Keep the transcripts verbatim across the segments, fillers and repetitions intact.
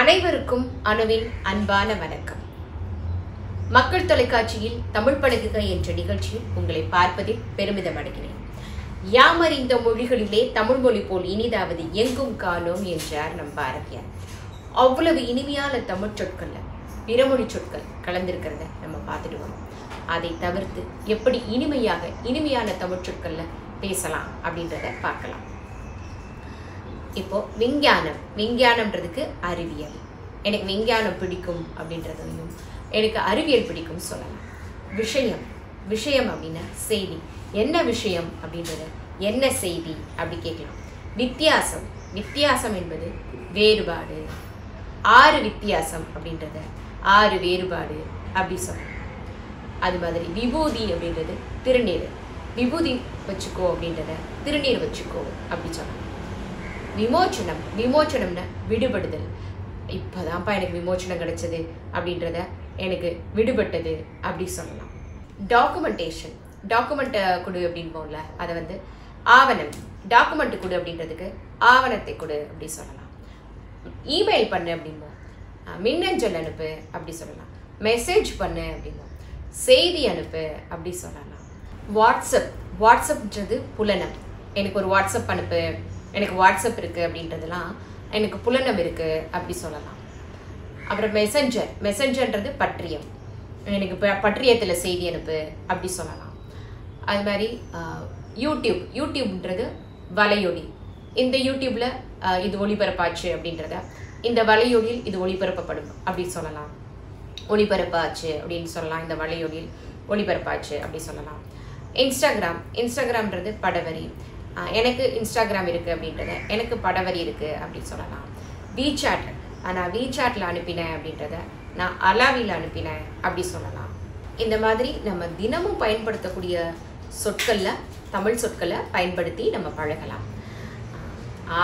அனைவருக்கும் அனுவின் அன்பான வணக்கம். மக்கள் தொலைக்காட்சியில் தமிழ் பழகுக என்ற நிகழ்ச்சியில் உங்களை பார்ப்பதில் பெருமிதம் அடைகிறேன். யாமறிந்த மொழிகளிலே தமிழ் மொழி போல் இனிதாவது எங்கும் காணோம் என்றார் நம் பாரதியார். அவ்வளவு இனிமையான தமிழ் சொற்கள்ல பிறமொழி சொற்கள் கலந்திருக்கிறத நம்ம பார்த்துடுவோம். அதை தவிர்த்து எப்படி இனிமையாக இனிமையான தமிழ் சொற்கள்ல பேசலாம் அப்படின்றத பார்க்கலாம். இப்போ விஞ்ஞானம், விஞ்ஞானம்ன்றதுக்கு அறிவியல். எனக்கு விஞ்ஞானம் பிடிக்கும் அப்படின்றதையும் எனக்கு அறிவியல் பிடிக்கும் சொல்லலாம். விஷயம், விஷயம் அப்படின்னா செய்தி. என்ன விஷயம் அப்படின்றது என்ன செய்தி அப்படி கேட்கலாம். வித்தியாசம், வித்தியாசம் என்பது வேறுபாடு. ஆறு வித்தியாசம் அப்படின்றத ஆறு வேறுபாடு அப்படி சொல்லலாம். அது மாதிரி விபூதி அப்படின்றது திருநீர். விபூதி வச்சுக்கோ அப்படின்றத திருநீர் வச்சுக்கோ அப்படி சொல்லலாம். விமோச்சனம், விமோச்சனம்னா விடுபடுதல். இப்போதான்ப்பா எனக்கு விமோச்சனம் கிடைச்சது அப்படின்றத எனக்கு விடுபட்டது அப்படி சொல்லலாம். டாக்குமெண்டேஷன், டாக்குமெண்ட்டை கொடு அப்படின்போம்ல, அதை வந்து ஆவணம். டாக்குமெண்ட்டு கொடு அப்படின்றதுக்கு ஆவணத்தை கொடு அப்படி சொல்லலாம். இமெயில் பண்ணு அப்படின்போம். மின்னஞ்சல் அனுப்பு அப்படி சொல்லலாம். மெசேஜ் பண்ணு அப்படின்போம். செய்தி அனுப்பு அப்படி சொல்லலாம். வாட்ஸ்அப், வாட்ஸ்அப்ன்றது புலனம். எனக்கு ஒரு வாட்ஸ்அப் அனுப்பு, எனக்கு வாட்ஸ்அப் இருக்குது அப்படின்றதுலாம் எனக்கு புலனம் இருக்குது அப்படி சொல்லலாம். அப்புறம் மெசஞ்சர், மெசஞ்சர்ன்றது பற்றியம். எனக்கு இப்போ பற்றியத்தில் செய்தி அனுப்பு அப்படி சொல்லலாம். அது மாதிரி யூடியூப், யூடியூப்ன்றது வலையொலி. இந்த யூடியூப்பில் இது ஒளிபரப்பாச்சு அப்படின்றத இந்த வலையொலியில் இது ஒளிபரப்பப்படும் அப்படி சொல்லலாம். ஒளிபரப்பாச்சு அப்படின்னு சொல்லலாம். இந்த வலையொலியில் ஒளிபரப்பாச்சு அப்படி சொல்லலாம். இன்ஸ்டாகிராம், இன்ஸ்டாகிராம்ன்றது படவரி. எனக்கு இன்ஸ்டாகிராம் இருக்குது அப்படின்றத எனக்கு படவரி இருக்குது அப்படின்னு சொல்லலாம். விசாட், நான் விசாட்டில் அனுப்பினேன் அப்படின்றத நான் அலாவியில் அனுப்பினேன் அப்படி சொல்லலாம். இந்த மாதிரி நம்ம தினமும் பயன்படுத்தக்கூடிய சொற்களில் தமிழ் சொற்களை பயன்படுத்தி நம்ம பழகலாம்.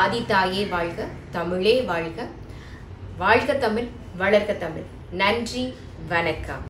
ஆதி தாயே வாழ்க, தமிழே வாழ்க, வாழ்க தமிழ், வளர்க்க தமிழ். நன்றி, வணக்கம்.